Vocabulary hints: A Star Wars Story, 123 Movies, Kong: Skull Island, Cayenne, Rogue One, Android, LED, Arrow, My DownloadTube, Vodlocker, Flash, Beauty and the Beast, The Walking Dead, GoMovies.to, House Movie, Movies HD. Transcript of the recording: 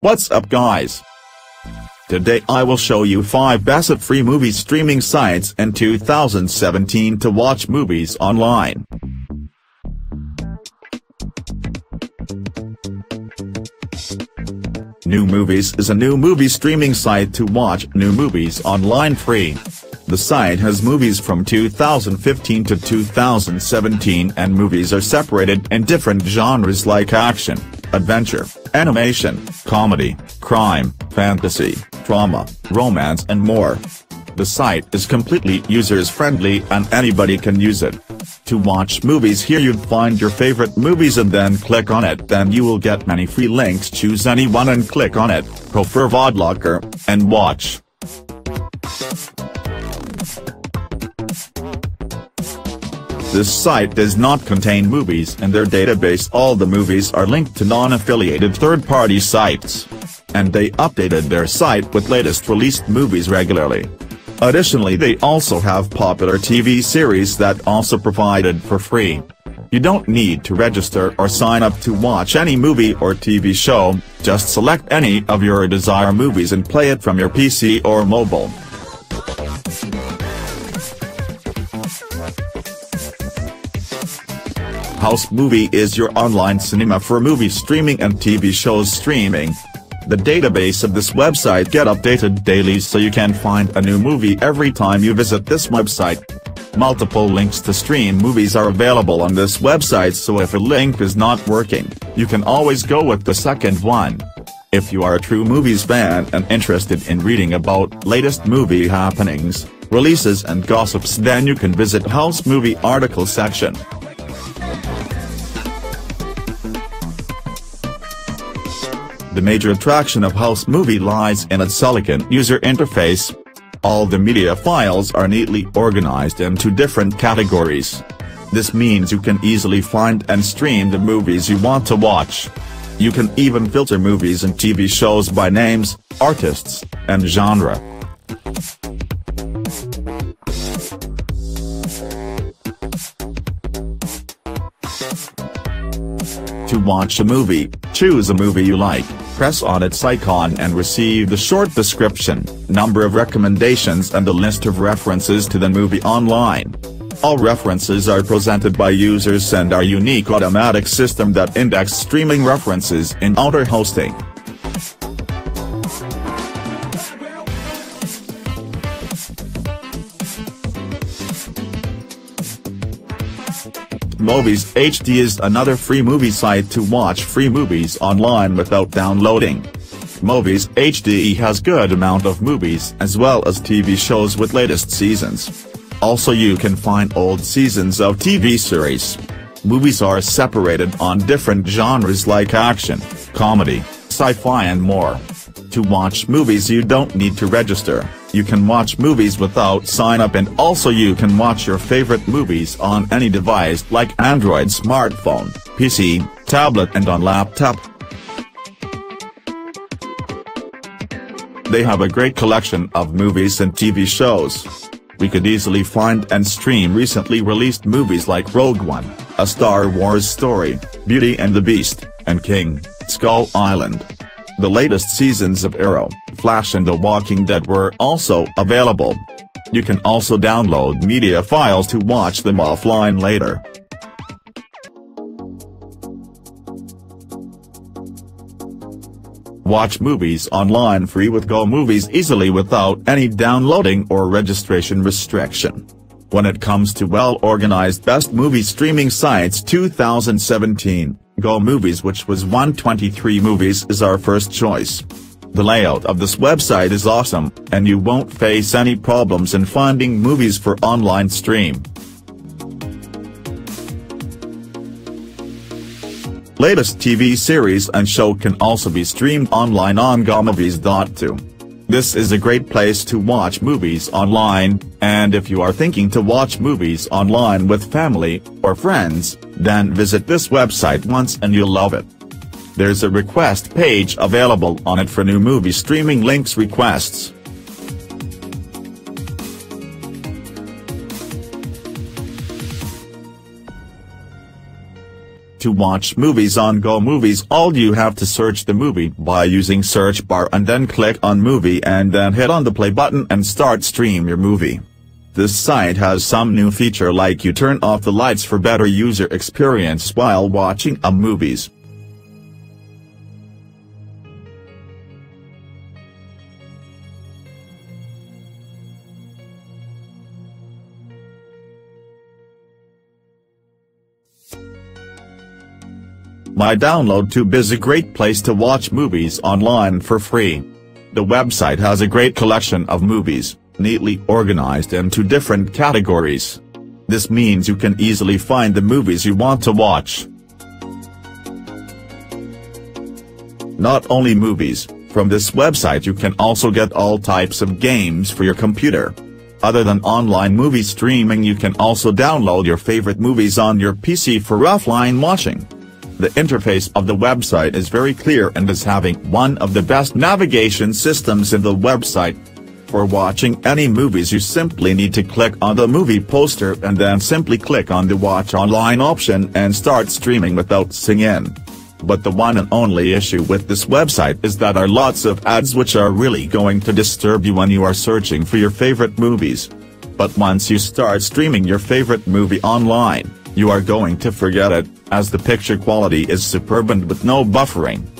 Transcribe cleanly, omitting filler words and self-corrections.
What's up, guys? Today I will show you 5 best free movie streaming sites in 2017 to watch movies online. New Movies is a new movie streaming site to watch new movies online free. The site has movies from 2015 to 2017, and movies are separated in different genres like action, adventure, animation, comedy, crime, fantasy, drama, romance and more. The site is completely users-friendly and anybody can use it. To watch movies here, you'd find your favorite movies and then click on it. Then you will get many free links. Choose any one and click on it, prefer Vodlocker, and watch. This site does not contain movies in their database. All the movies are linked to non-affiliated third-party sites. And they updated their site with latest released movies regularly. Additionally, they also have popular TV series that also provided for free. You don't need to register or sign up to watch any movie or TV show, just select any of your desired movies and play it from your PC or mobile. House Movie is your online cinema for movie streaming and TV shows streaming. The database of this website get updated daily, so you can find a new movie every time you visit this website. Multiple links to stream movies are available on this website, so if a link is not working, you can always go with the second one. If you are a true movies fan and interested in reading about latest movie happenings, releases and gossips, then you can visit House Movie article section. The major attraction of House Movie lies in its elegant user interface. All the media files are neatly organized into different categories. This means you can easily find and stream the movies you want to watch. You can even filter movies and TV shows by names, artists, and genre. To watch a movie, choose a movie you like, press on its icon and receive the short description, number of recommendations and a list of references to the movie online. All references are presented by users and our unique automatic system that indexes streaming references in outer hosting. Movies HD is another free movie site to watch free movies online without downloading. Movies HD has good amount of movies as well as TV shows with latest seasons. Also you can find old seasons of TV series. Movies are separated on different genres like action, comedy, sci-fi and more. To watch movies you don't need to register. You can watch movies without sign up, and also you can watch your favorite movies on any device like Android smartphone, PC, tablet and on laptop. They have a great collection of movies and TV shows. We could easily find and stream recently released movies like Rogue One, A Star Wars Story, Beauty and the Beast, and Kong: Skull Island. The latest seasons of Arrow, Flash and The Walking Dead were also available. You can also download media files to watch them offline later. Watch movies online free with GoMovies easily without any downloading or registration restriction. When it comes to well-organized best movie streaming sites 2017, GoMovies, which was 123 Movies, is our first choice. The layout of this website is awesome, and you won't face any problems in finding movies for online stream. Latest TV series and show can also be streamed online on GoMovies.to. This is a great place to watch movies online, and if you are thinking to watch movies online with family or friends, then visit this website once and you'll love it. There's a request page available on it for new movie streaming links requests. To watch movies on GoMovies, all you have to search the movie by using search bar and then click on movie and then hit on the play button and start stream your movie. This site has some new feature like you turn off the lights for better user experience while watching a movies. My DownloadTube is a great place to watch movies online for free. The website has a great collection of movies, neatly organized into different categories. This means you can easily find the movies you want to watch. Not only movies, from this website you can also get all types of games for your computer. Other than online movie streaming, you can also download your favorite movies on your PC for offline watching. The interface of the website is very clear and is having one of the best navigation systems in the website. For watching any movies, you simply need to click on the movie poster and then simply click on the watch online option and start streaming without sign in. But the one and only issue with this website is that there are lots of ads which are really going to disturb you when you are searching for your favorite movies. But once you start streaming your favorite movie online, you are going to forget it, as the picture quality is superb and with no buffering.